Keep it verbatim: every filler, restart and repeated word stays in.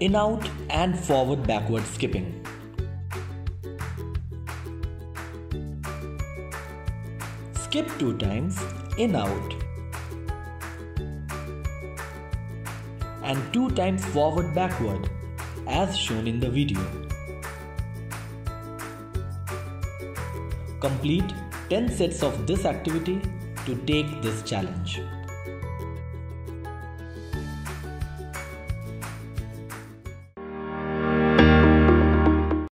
in-out and forward-backward skipping. Skip two times, in-out, and two times forward-backward as shown in the video. Complete ten sets of this activity to take this challenge.